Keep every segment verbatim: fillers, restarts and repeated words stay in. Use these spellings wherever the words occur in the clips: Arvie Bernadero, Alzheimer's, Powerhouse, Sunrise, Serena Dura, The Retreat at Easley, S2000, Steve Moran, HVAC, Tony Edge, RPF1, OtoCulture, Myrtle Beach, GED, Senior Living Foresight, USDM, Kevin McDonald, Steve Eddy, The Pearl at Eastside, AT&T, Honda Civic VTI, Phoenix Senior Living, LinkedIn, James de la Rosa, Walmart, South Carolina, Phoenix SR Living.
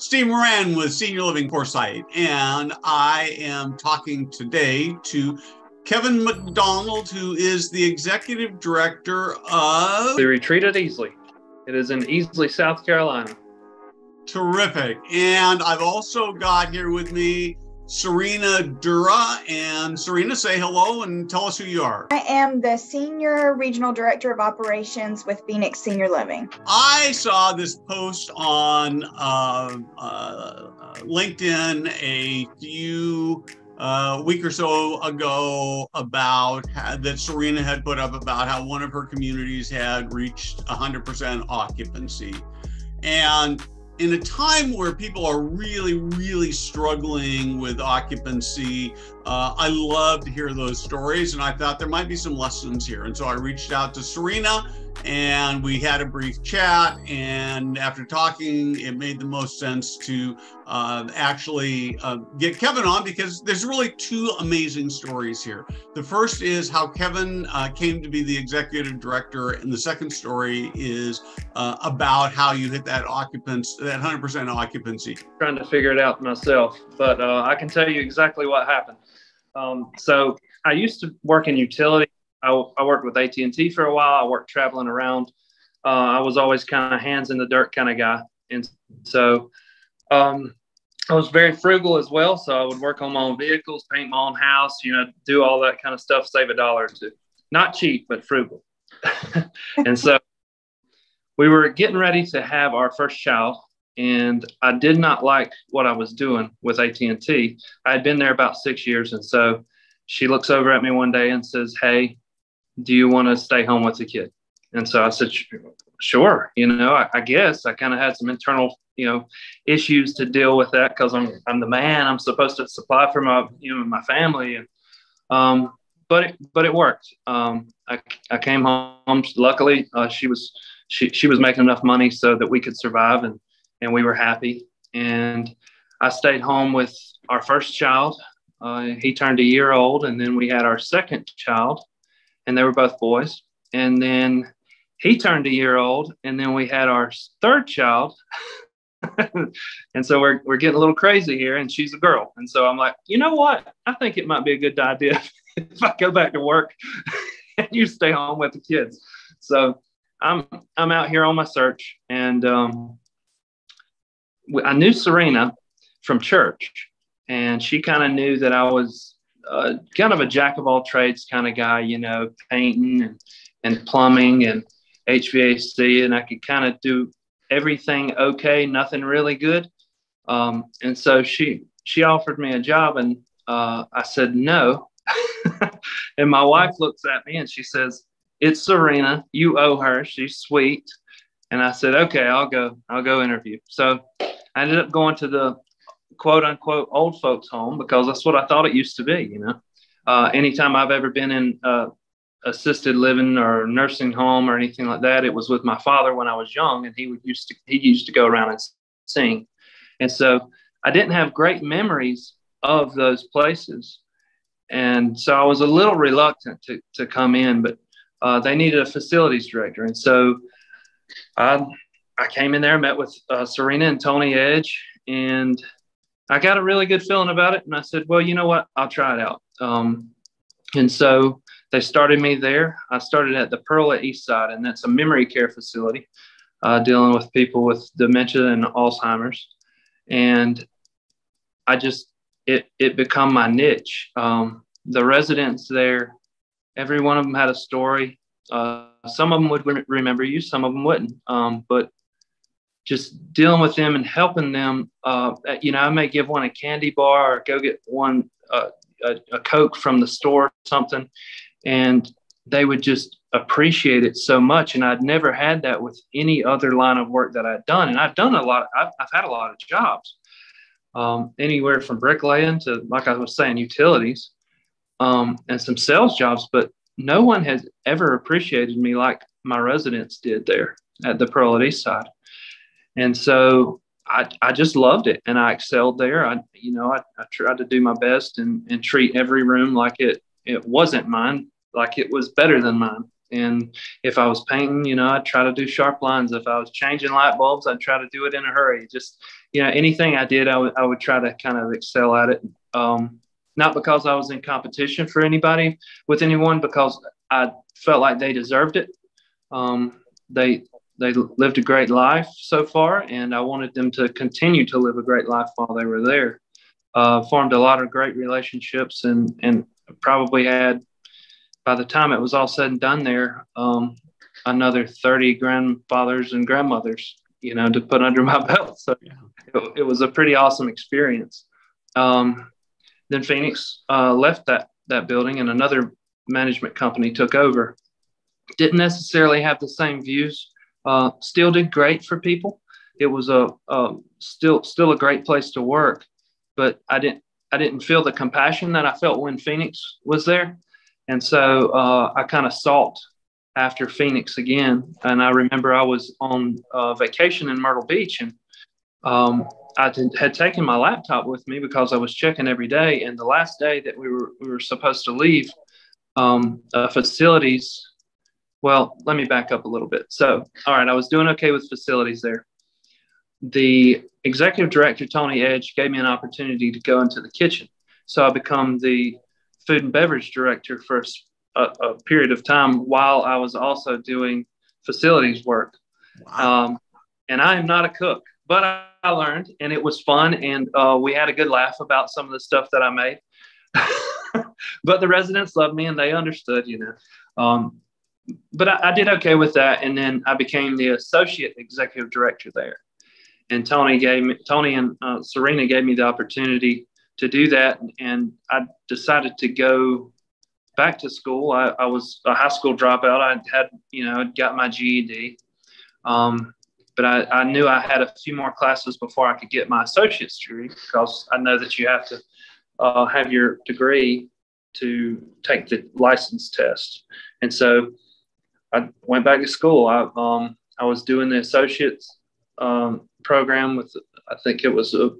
Steve Moran with Senior Living Foresight, and I am talking today to Kevin McDonald, who is the Executive Director of The Retreat at Easley. It is in Easley, South Carolina. Terrific. And I've also got here with me Serena Dura. And Serena, say hello and tell us who you are. I am the Senior Regional Director of Operations with Phoenix Senior Living. I saw this post on uh, uh, LinkedIn a few uh, week or so ago about how, that Serena had put up about how one of her communities had reached one hundred percent occupancy. And in a time where people are really, really struggling with occupancy, uh, I love to hear those stories, and I thought there might be some lessons here. And so I reached out to Serena, and we had a brief chat, and after talking, it made the most sense to uh, actually uh, get Kevin on, because there's really two amazing stories here. The first is how Kevin uh, came to be the executive director, and the second story is uh, about how you hit that occupancy, that one hundred percent occupancy. Trying to figure it out myself, but uh, I can tell you exactly what happened. Um, so I used to work in utilities. I, I worked with A T and T for a while. I worked traveling around. Uh, I was always kind of hands in the dirt kind of guy. And so um, I was very frugal as well. So I would work on my own vehicles, paint my own house, you know, do all that kind of stuff, save a dollar or two. Not cheap, but frugal. And so we were getting ready to have our first child. And I did not like what I was doing with A T and T. I had been there about six years. And so she looks over at me one day and says, "Hey, do you want to stay home with the kid?" And so I said, sure. You know, I, I guess I kind of had some internal, you know, issues to deal with that, because I'm, I'm the man. I'm supposed to supply for my, you know, my family. And, um, but, it, but it worked. Um, I, I came home. Luckily, uh, she was, she, she was making enough money so that we could survive, and, and we were happy. And I stayed home with our first child. Uh, he turned a year old, and then we had our second child, and they were both boys. And then he turned a year old, and then we had our third child. And so we're, we're getting a little crazy here, and she's a girl. And so I'm like, you know what? I think it might be a good idea if I go back to work and you stay home with the kids. So I'm, I'm out here on my search, and um, I knew Serena from church, and she kind of knew that I was Uh, kind of a jack of all trades kind of guy, you know, painting and, and plumbing and H V A C, and I could kind of do everything okay, nothing really good. Um, and so she she offered me a job, and uh, I said no. And my wife looks at me and she says, "It's Serena. You owe her. She's sweet." And I said, "Okay, I'll go. I'll go interview." So I ended up going to the quote unquote old folks home, because that's what I thought it used to be. You know, uh, anytime I've ever been in uh, assisted living or nursing home or anything like that, it was with my father when I was young, and he would used to, he used to go around and sing. And so I didn't have great memories of those places. And so I was a little reluctant to, to come in, but uh, they needed a facilities director. And so I, I came in there, met with uh, Serena and Tony Edge, and I got a really good feeling about it. And I said, well, you know what? I'll try it out. Um, and so they started me there. I started at The Pearl at Eastside, and that's a memory care facility uh, dealing with people with dementia and Alzheimer's. And I just, it, it become my niche. Um, the residents there, every one of them had a story. Uh, some of them would re- remember you, some of them wouldn't. Um, but just dealing with them and helping them. Uh, you know, I may give one a candy bar or go get one, uh, a, a Coke from the store or something. And they would just appreciate it so much. And I'd never had that with any other line of work that I'd done. And I've done a lot. Of, I've, I've had a lot of jobs, um, anywhere from bricklaying to, like I was saying, utilities, um, and some sales jobs. But no one has ever appreciated me like my residents did there at the Pearl at Eastside. And so I, I just loved it, and I excelled there. I, you know, I, I tried to do my best and, and treat every room like it, it wasn't mine, like it was better than mine. And if I was painting, you know, I'd try to do sharp lines. If I was changing light bulbs, I'd try to do it in a hurry. Just, you know, anything I did, I, w- I would try to kind of excel at it. Um, not because I was in competition for anybody with anyone, because I felt like they deserved it. Um, they they lived a great life so far, and I wanted them to continue to live a great life while they were there. Uh, formed a lot of great relationships, and and probably had, by the time it was all said and done there, um, another thirty grandfathers and grandmothers, you know, to put under my belt. So yeah. it, it was a pretty awesome experience. Um, then Phoenix uh, left that that building, and another management company took over. Didn't necessarily have the same views. Uh, still did great for people. It was a, a still still a great place to work, but I didn't I didn't feel the compassion that I felt when Phoenix was there. And so uh, I kind of sought after Phoenix again. And I remember I was on uh, vacation in Myrtle Beach, and um, I did, had taken my laptop with me because I was checking every day. And the last day that we were we were supposed to leave um, uh, facilities, well, let me back up a little bit. So, all right, I was doing okay with facilities there. The executive director, Tony Edge, gave me an opportunity to go into the kitchen. So I become the food and beverage director for a, a period of time while I was also doing facilities work. Wow. Um, and I am not a cook, but I, I learned, and it was fun. And uh, we had a good laugh about some of the stuff that I made, but the residents loved me and they understood, you know, um, but I, I did okay with that. And then I became the associate executive director there. And Tony gave me, Tony and uh, Serena gave me the opportunity to do that. And I decided to go back to school. I, I was a high school dropout. I had, you know, got my G E D. Um, but I, I knew I had a few more classes before I could get my associate's degree, because I know that you have to uh, have your degree to take the license test. And so I went back to school. I, um, I was doing the associate's um, program with, I think it was a,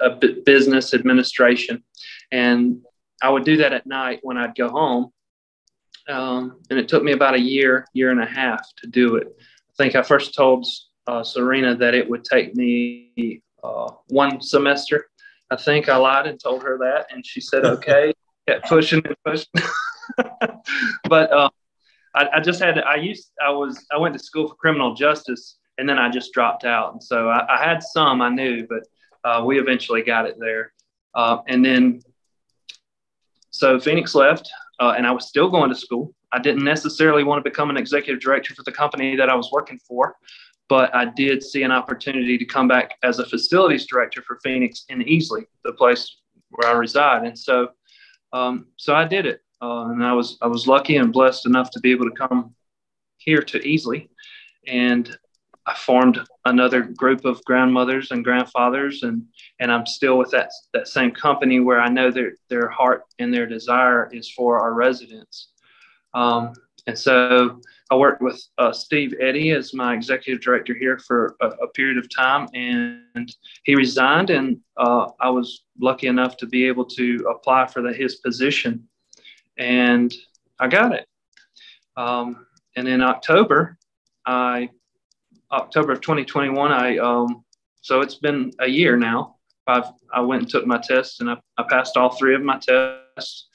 a business administration. And I would do that at night when I'd go home. Um, and it took me about a year, year and a half to do it. I think I first told uh, Serena that it would take me uh, one semester. I think I lied and told her that. And she said, okay, kept pushing and pushing. But uh, I, I just had, I used, I was, I went to school for criminal justice. And then I just dropped out. And so I, I had some I knew, but uh, we eventually got it there. Uh, and then, so Phoenix left, uh, and I was still going to school. I didn't necessarily want to become an executive director for the company that I was working for, but I did see an opportunity to come back as a facilities director for Phoenix in Easley, the place where I reside. And so um, so I did it. Uh, and I was I was lucky and blessed enough to be able to come here to Easley. And I formed another group of grandmothers and grandfathers, and, and I'm still with that, that same company, where I know their, their heart and their desire is for our residents. Um, and so I worked with uh, Steve Eddy as my executive director here for a, a period of time, and he resigned, and uh, I was lucky enough to be able to apply for the, his position, and I got it. Um, and in October, I October of twenty twenty-one, I um, so it's been a year now. I've, I went and took my tests, and I, I passed all three of my tests,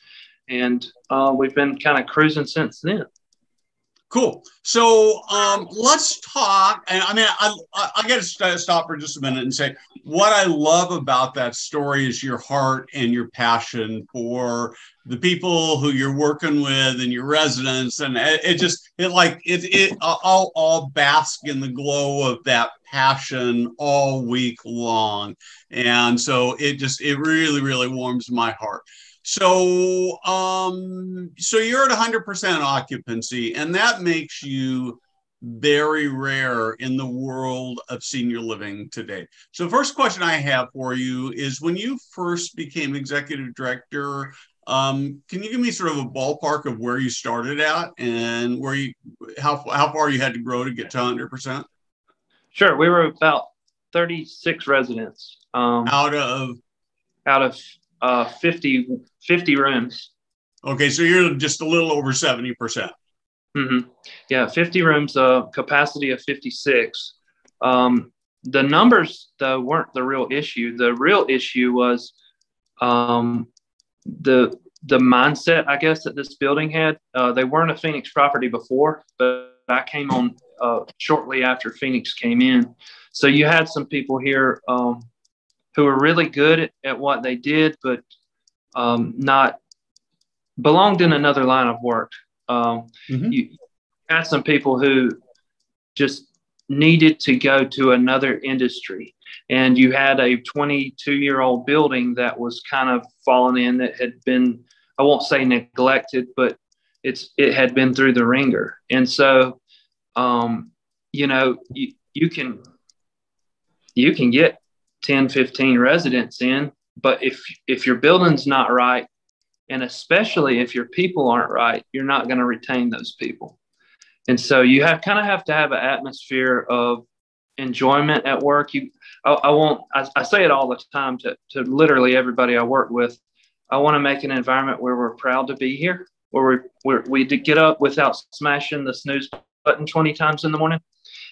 and uh, we've been kind of cruising since then. Cool. So um, let's talk. And I mean, I I, I got to stop for just a minute and say what I love about that story is your heart and your passion for the people who you're working with and your residents, and it, it just it like it it I'll, I'll bask in the glow of that passion all week long, and so it just it really really warms my heart. So, um, so you're at one hundred percent occupancy, and that makes you very rare in the world of senior living today. So first question I have for you is, when you first became executive director, um, can you give me sort of a ballpark of where you started at and where you, how, how far you had to grow to get to one hundred percent? Sure. We were about thirty-six residents. Um, out of? Out of. Uh, fifty, fifty rooms. Okay, so you're just a little over seventy percent. Mm-hmm. Yeah, fifty rooms, uh, capacity of fifty-six. Um, the numbers, though, weren't the real issue. The real issue was um, the the mindset, I guess, that this building had. Uh, they weren't a Phoenix property before, but I came on uh, shortly after Phoenix came in. So you had some people here um, who were really good at, at what they did, but um, not belonged in another line of work. Um, mm-hmm. You had some people who just needed to go to another industry, and you had a twenty-two-year-old building that was kind of falling in, that had been, I won't say neglected, but it's it had been through the ringer. And so, um, you know, you, you can you can get ten, fifteen residents in, but if if your building's not right, and especially if your people aren't right, you're not going to retain those people. And so you have kind of have to have an atmosphere of enjoyment at work. You, I, I won't, I, I say it all the time to, to literally everybody I work with. I want to make an environment where we're proud to be here, where we where we get up without smashing the snooze button twenty times in the morning,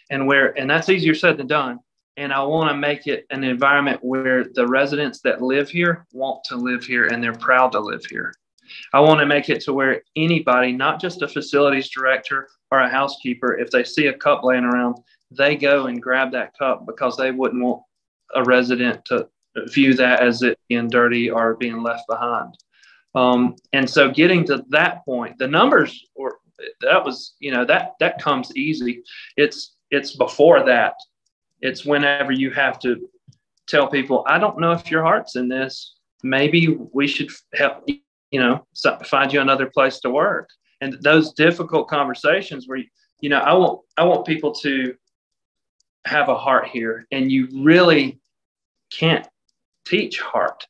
and where, and that's easier said than done. And I want to make it an environment where the residents that live here want to live here and they're proud to live here. I want to make it to where anybody, not just a facilities director or a housekeeper, if they see a cup laying around, they go and grab that cup, because they wouldn't want a resident to view that as it being dirty or being left behind. Um, and so getting to that point, the numbers, or that was, you know, that, that comes easy. It's, it's before that. It's whenever you have to tell people, I don't know if your heart's in this. Maybe we should help, you know, find you another place to work. And those difficult conversations where, you know, I want I want people to have a heart here. And you really can't teach heart.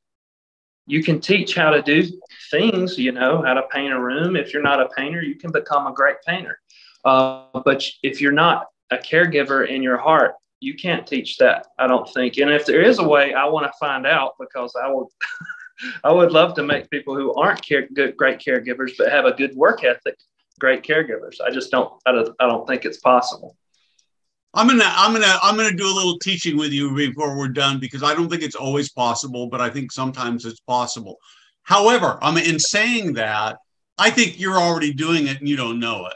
You can teach how to do things, you know, how to paint a room. If you're not a painter, you can become a great painter. Uh, but if you're not a caregiver in your heart, you can't teach that, I don't think. And if there is a way, I want to find out, because I would, I would love to make people who aren't care, good, great caregivers, but have a good work ethic, great caregivers. I just don't, I don't, I don't think it's possible. I'm gonna, I'm gonna, I'm gonna do a little teaching with you before we're done, because I don't think it's always possible, but I think sometimes it's possible. However, I'm in saying that, I think you're already doing it and you don't know it.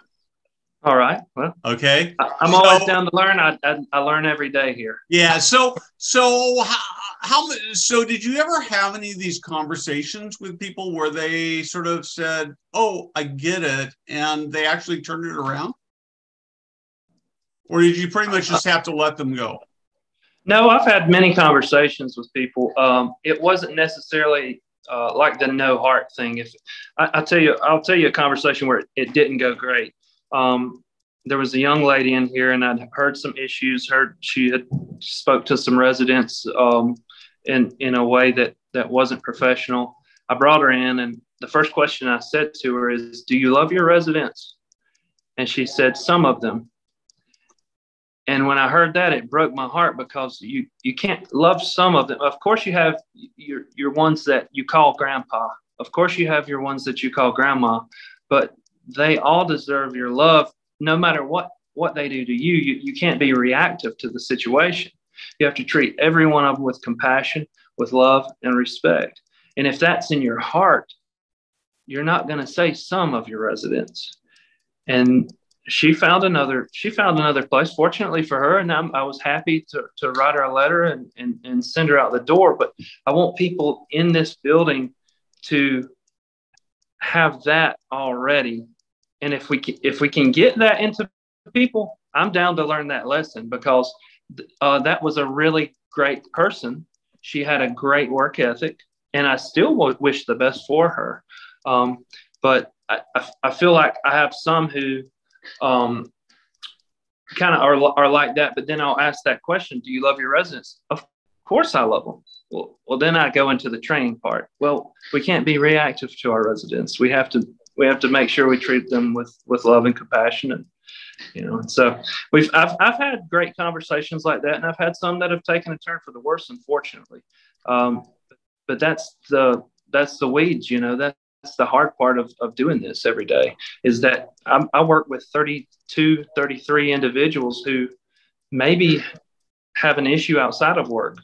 All right. Well, okay. I'm always so, down to learn. I, I I learn every day here. Yeah. So so how, how so did you ever have any of these conversations with people where they sort of said, "Oh, I get it," and they actually turned it around? Or did you pretty much just have to let them go? No, I've had many conversations with people. Um, it wasn't necessarily uh, like the no heart thing. If I, I tell you, I'll tell you a conversation where it, it didn't go great. Um, there was a young lady in here, and I'd heard some issues. Heard she had spoke to some residents um, in in a way that that wasn't professional. I brought her in, and the first question I said to her is, "Do you love your residents?" And she said, "Some of them." And when I heard that, it broke my heart, because you you can't love some of them. Of course, you have your your ones that you call grandpa. Of course, you have your ones that you call grandma, but they all deserve your love, no matter what, what they do to you. you. You can't be reactive to the situation. You have to treat every one of them with compassion, with love, and respect. And if that's in your heart, you're not going to say some of your residents. And she found another, she found another place, fortunately for her. And I'm, I was happy to, to write her a letter and, and, and send her out the door. But I want people in this building to have that already. And if we can, if we can get that into people, I'm down to learn that lesson, because uh, that was a really great person. She had a great work ethic, and I still wish the best for her. Um, but I, I feel like I have some who um, kind of are, are like that. But then I'll ask that question, do you love your residents? Of course I love them. Well, well, then I go into the training part. Well, we can't be reactive to our residents. We have to, we have to make sure we treat them with, with love and compassion. And, you know, and so we've, I've, I've had great conversations like that. And I've had some that have taken a turn for the worse, unfortunately. Um, but that's the, that's the weeds, you know, that that's the hard part of, of doing this every day, is that I'm, I work with thirty-two, thirty-three individuals who maybe have an issue outside of work,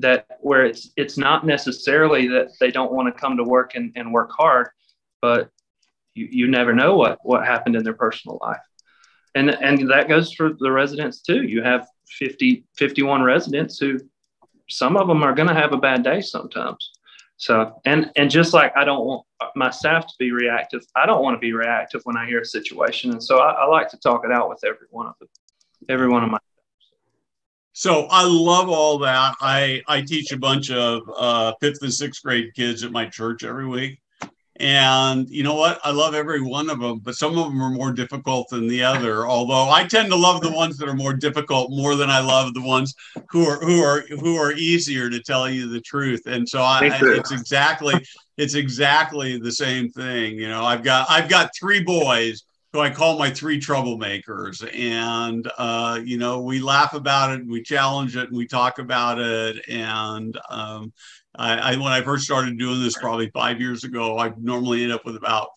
that where it's, it's not necessarily that they don't want to come to work and, and work hard, but you, you never know what, what happened in their personal life. And, and that goes for the residents too. You have fifty, fifty-one residents who, some of them are going to have a bad day sometimes. So, and, and just like, I don't want my staff to be reactive. I don't want to be reactive when I hear a situation. And so I, I like to talk it out with every one of them, every one of my. So I love all that. I, I teach a bunch of uh, fifth and sixth grade kids at my church every week. And you know what? I love every one of them, but some of them are more difficult than the other. Although I tend to love the ones that are more difficult more than I love the ones who are who are who are easier, to tell you the truth. And so I, I it's exactly it's exactly the same thing. You know, I've got I've got three boys who I call my three troublemakers, and uh, you know, we laugh about it, and we challenge it, and we talk about it, and. Um, I, I, when I first started doing this probably five years ago, I normally end up with about,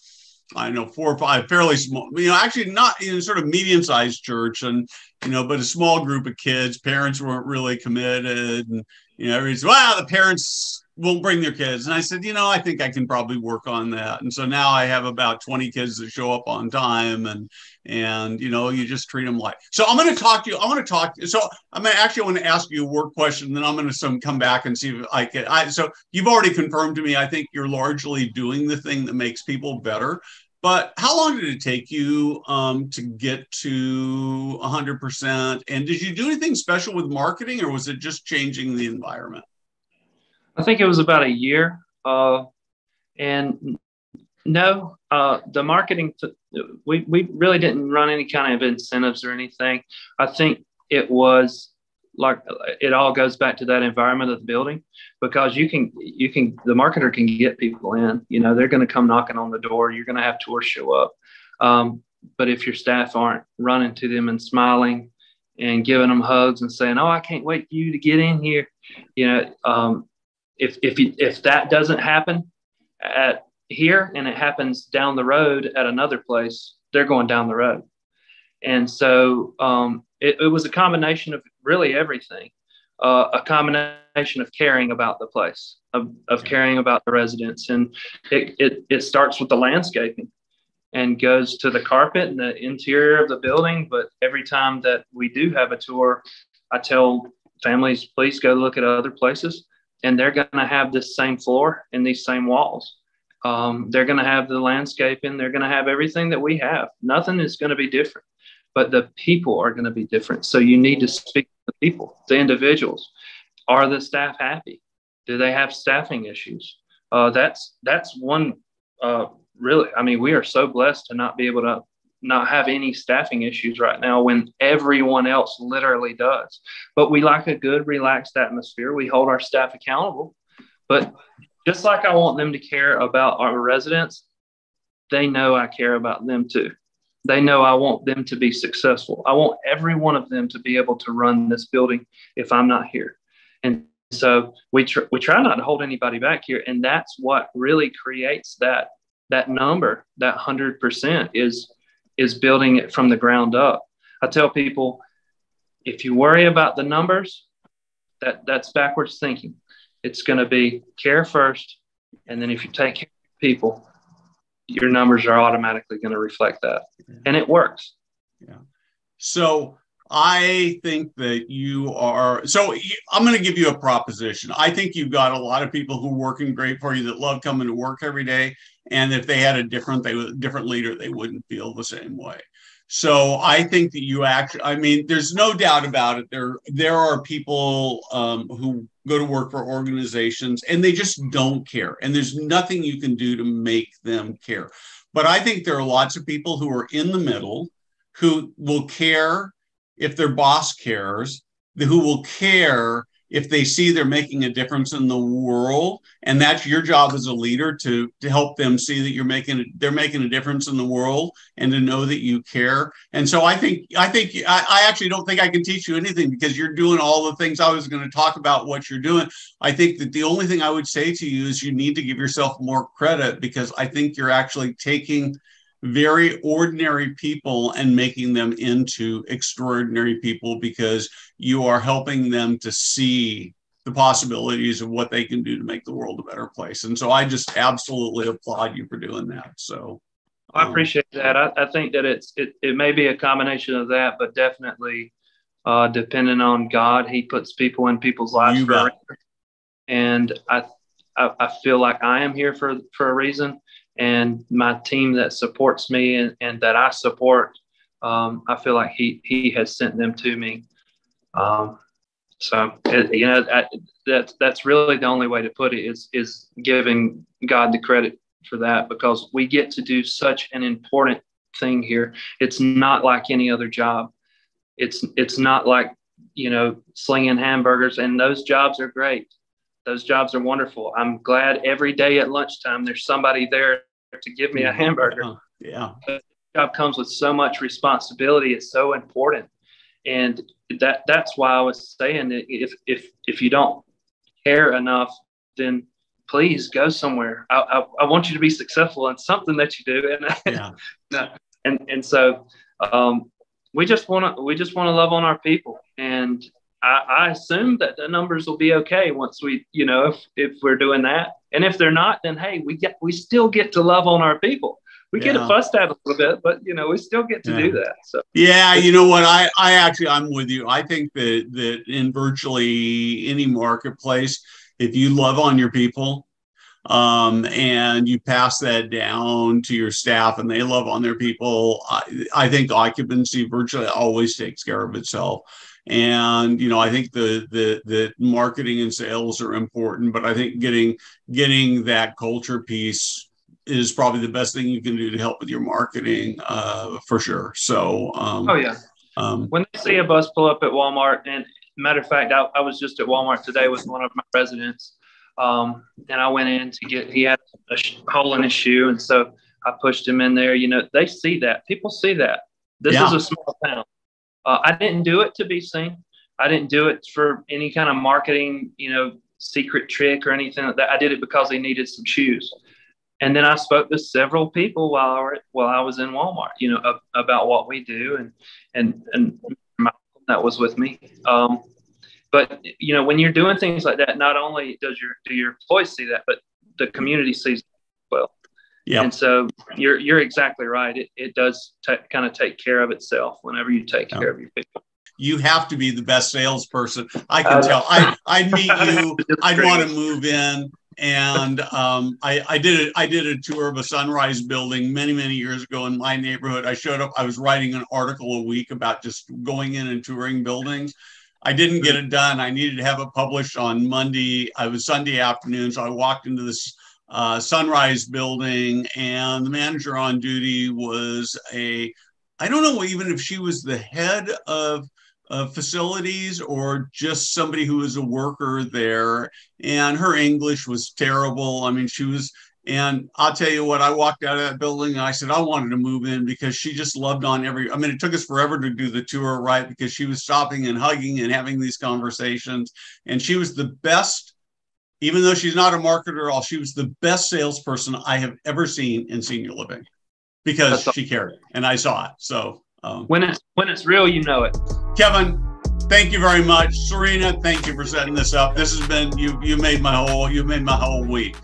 I don't know, four or five fairly small, you know, actually not in sort of medium-sized church, and, you know, but a small group of kids. Parents weren't really committed, and, you know, everybody's, wow, the parents won't bring their kids. And I said, you know, I think I can probably work on that. And so now I have about twenty kids that show up on time, and, and, you know, you just treat them like, so I'm going to talk to you. I want to talk. So I'm going to actually want to ask you a work question, then I'm going to some come back and see if I can. I, so you've already confirmed to me, I think you're largely doing the thing that makes people better, but how long did it take you um, to get to a hundred percent? And did you do anything special with marketing, or was it just changing the environment? I think it was about a year. Uh, and no, uh, the marketing, we, we really didn't run any kind of incentives or anything. I think it was like, it all goes back to that environment of the building, because you can, you can, the marketer can get people in, you know, they're going to come knocking on the door. You're going to have tours show up. Um, but if your staff aren't running to them and smiling and giving them hugs and saying, oh, I can't wait for you to get in here, you know, um, If if you, if that doesn't happen at here and it happens down the road at another place, they're going down the road. And so um, it, it was a combination of really everything, uh, a combination of caring about the place, of, of caring about the residents. And it, it, it starts with the landscaping and goes to the carpet and the interior of the building. But every time that we do have a tour, I tell families, please go look at other places. And they're going to have this same floor and these same walls. Um, they're going to have the landscaping. They're going to have everything that we have. Nothing is going to be different, but the people are going to be different. So you need to speak to the people, the individuals. Are the staff happy? Do they have staffing issues? Uh, that's that's one uh, really. I mean, we are so blessed to not be able to not have any staffing issues right now when everyone else literally does. But we like a good, relaxed atmosphere. We hold our staff accountable. But just like I want them to care about our residents, they know I care about them too. They know I want them to be successful. I want every one of them to be able to run this building if I'm not here. And so we, tr- we try not to hold anybody back here. And that's what really creates that, that number, that one hundred percent is is building it from the ground up. I tell people, if you worry about the numbers, that, that's backwards thinking. It's going to be care first, and then if you take care of people, your numbers are automatically going to reflect that. Yeah. And it works. Yeah. So I think that you are, so I'm going to give you a proposition. I think you've got a lot of people who are working great for you that love coming to work every day. And if they had a different, they different leader, they wouldn't feel the same way. So I think that you actually, I mean, there's no doubt about it. There, there are people um, who go to work for organizations and they just don't care. And there's nothing you can do to make them care. But I think there are lots of people who are in the middle who will care if their boss cares, who will care if they see they're making a difference in the world, and that's your job as a leader to, to help them see that you're making, they're making a difference in the world and to know that you care. And so I think, I think, I, I actually don't think I can teach you anything because you're doing all the things I was going to talk about what you're doing. I think that the only thing I would say to you is you need to give yourself more credit, because I think you're actually taking very ordinary people and making them into extraordinary people, because you are helping them to see the possibilities of what they can do to make the world a better place. And so I just absolutely applaud you for doing that. So um, I appreciate that. I, I think that it's, it, it may be a combination of that, but definitely uh, depending on God, he puts people in people's lives. For and I, I, I feel like I am here for, for a reason. And my team that supports me and, and that I support, um, I feel like he he has sent them to me. Um, so, it, you know, I, that, that's really the only way to put it is, is giving God the credit for that, because we get to do such an important thing here. It's not like any other job. It's, it's not like, you know, slinging hamburgers, and those jobs are great. Those jobs are wonderful. I'm glad every day at lunchtime there's somebody there to give me a hamburger. Oh, yeah. The job comes with so much responsibility. It's so important. And that that's why I was saying that if if if you don't care enough, then please go somewhere. I I, I want you to be successful in something that you do. And yeah. and and so um, we just want to we just want to love on our people. And I, I assume that the numbers will be okay once we, you know, if, if we're doing that. And if they're not, then, hey, we get, we still get to love on our people. We yeah. get to fuss at a little bit, but, you know, we still get to yeah. do that. So yeah, you know what? I, I actually, I'm with you. I think that, that in virtually any marketplace, if you love on your people um, and you pass that down to your staff and they love on their people, I, I think occupancy virtually always takes care of itself. And, you know, I think the, the, the marketing and sales are important, but I think getting, getting that culture piece is probably the best thing you can do to help with your marketing, uh, for sure. So, um, oh yeah. Um, when they see a bus pull up at Walmart, and matter of fact, I, I was just at Walmart today with one of my residents. Um, and I went in to get, he had a hole in his shoe. And so I pushed him in there. You know, they see that. People see that. This yeah. is a small town. Uh, I didn't do it to be seen. I didn't do it for any kind of marketing, you know, secret trick or anything like that. I did it because they needed some shoes. And then I spoke to several people while I, were, while I was in Walmart, you know, ab- about what we do. And, and, and my, that was with me. Um, but, you know, when you're doing things like that, not only does your, do your employees see that, but the community sees it as well. Yeah. And so you're you're exactly right. It it does t- kind of take care of itself whenever you take yeah. care of your people. You have to be the best salesperson. I can uh, tell. I I'd meet you. I'd want to move in. And um, I, I did a, I did a tour of a Sunrise building many, many years ago in my neighborhood. I showed up. I was writing an article a week about just going in and touring buildings. I didn't get it done. I needed to have it published on Monday. It was Sunday afternoon, so I walked into this Uh, Sunrise building, and the manager on duty was a, I don't know even if she was the head of uh, facilities or just somebody who was a worker there, and her English was terrible. I mean, she was, and I'll tell you what, I walked out of that building and I said, I wanted to move in, because she just loved on every, I mean, it took us forever to do the tour, right? Because she was stopping and hugging and having these conversations, and she was the best. Even though she's not a marketer at all, she was the best salesperson I have ever seen in senior living, because she cared, and I saw it. So um, when it's when it's real, you know it. Kevin, thank you very much. Serena, thank you for setting this up. This has been you. You made my whole. You made my whole week.